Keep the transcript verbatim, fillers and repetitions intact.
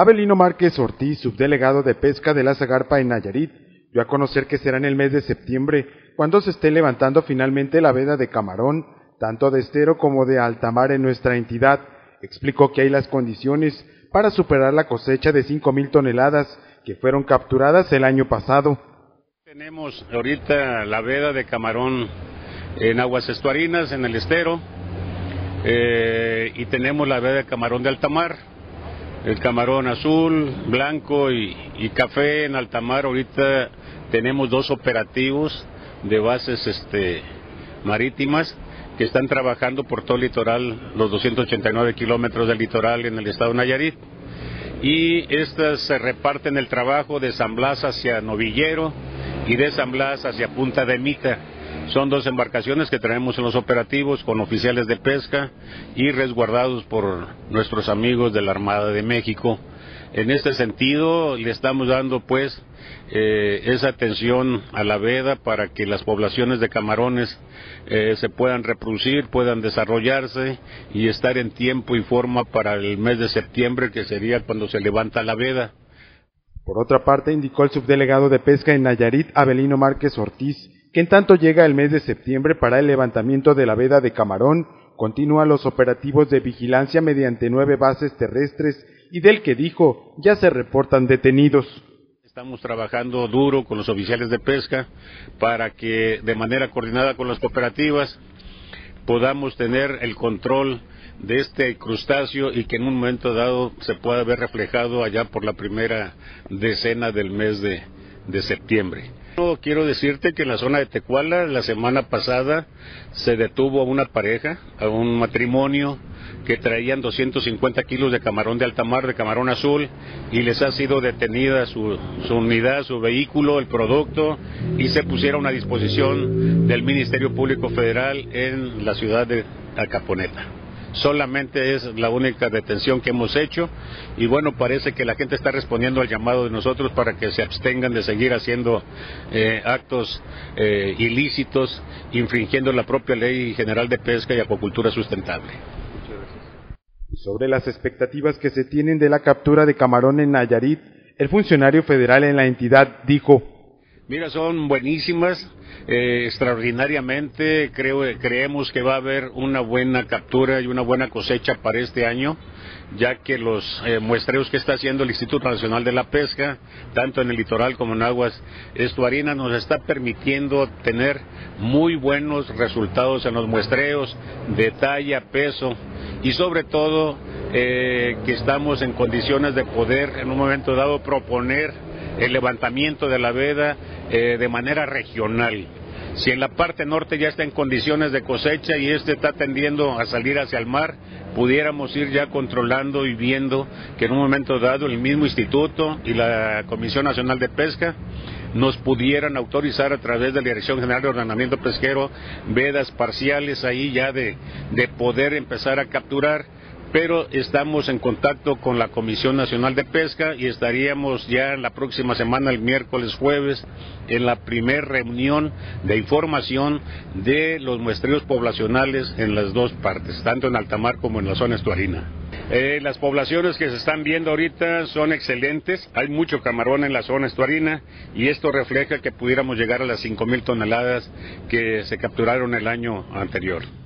Abelino Márquez Ortiz, subdelegado de Pesca de la Zagarpa en Nayarit, dio a conocer que será en el mes de septiembre cuando se esté levantando finalmente la veda de camarón, tanto de estero como de altamar en nuestra entidad. Explicó que hay las condiciones para superar la cosecha de cinco mil toneladas que fueron capturadas el año pasado. Tenemos ahorita la veda de camarón en aguas estuarinas, en el estero, eh, y tenemos la veda de camarón de altamar, el camarón azul, blanco y, y café en altamar. Ahorita tenemos dos operativos de bases este, marítimas que están trabajando por todo el litoral, los doscientos ochenta y nueve kilómetros del litoral en el estado de Nayarit. Y estas se reparten el trabajo de San Blas hacia Novillero y de San Blas hacia Punta de Mita. Son dos embarcaciones que traemos en los operativos con oficiales de pesca y resguardados por nuestros amigos de la Armada de México. En este sentido le estamos dando pues eh, esa atención a la veda para que las poblaciones de camarones eh, se puedan reproducir, puedan desarrollarse y estar en tiempo y forma para el mes de septiembre, que sería cuando se levanta la veda. Por otra parte, indicó el subdelegado de Pesca en Nayarit, Abelino Márquez Ortiz, que en tanto llega el mes de septiembre para el levantamiento de la veda de camarón, continúan los operativos de vigilancia mediante nueve bases terrestres y del que dijo ya se reportan detenidos. Estamos trabajando duro con los oficiales de pesca para que de manera coordinada con las cooperativas podamos tener el control de este crustáceo y que en un momento dado se pueda ver reflejado allá por la primera decena del mes de, de septiembre. Quiero decirte que en la zona de Tecuala la semana pasada se detuvo a una pareja, a un matrimonio que traían doscientos cincuenta kilos de camarón de altamar, de camarón azul, y les ha sido detenida su, su unidad, su vehículo, el producto, y se pusieron a disposición del Ministerio Público Federal en la ciudad de Acaponeta. Solamente es la única detención que hemos hecho y bueno, parece que la gente está respondiendo al llamado de nosotros para que se abstengan de seguir haciendo eh, actos eh, ilícitos, infringiendo la propia Ley General de Pesca y Acuacultura Sustentable. Sobre las expectativas que se tienen de la captura de camarón en Nayarit, el funcionario federal en la entidad dijo: mira, son buenísimas, eh, extraordinariamente, creo, creemos que va a haber una buena captura y una buena cosecha para este año, ya que los eh, muestreos que está haciendo el Instituto Nacional de la Pesca, tanto en el litoral como en aguas estuarinas, nos está permitiendo tener muy buenos resultados en los muestreos de talla, peso y sobre todo eh, que estamos en condiciones de poder en un momento dado proponer el levantamiento de la veda eh, de manera regional. Si en la parte norte ya está en condiciones de cosecha y este está tendiendo a salir hacia el mar, pudiéramos ir ya controlando y viendo que en un momento dado el mismo instituto y la Comisión Nacional de Pesca nos pudieran autorizar a través de la Dirección General de Ordenamiento Pesquero vedas parciales ahí ya de, de poder empezar a capturar. Pero estamos en contacto con la Comisión Nacional de Pesca y estaríamos ya la próxima semana, el miércoles, jueves, en la primera reunión de información de los muestreos poblacionales en las dos partes, tanto en altamar como en la zona estuarina. Eh, las poblaciones que se están viendo ahorita son excelentes, hay mucho camarón en la zona estuarina y esto refleja que pudiéramos llegar a las cinco mil toneladas que se capturaron el año anterior.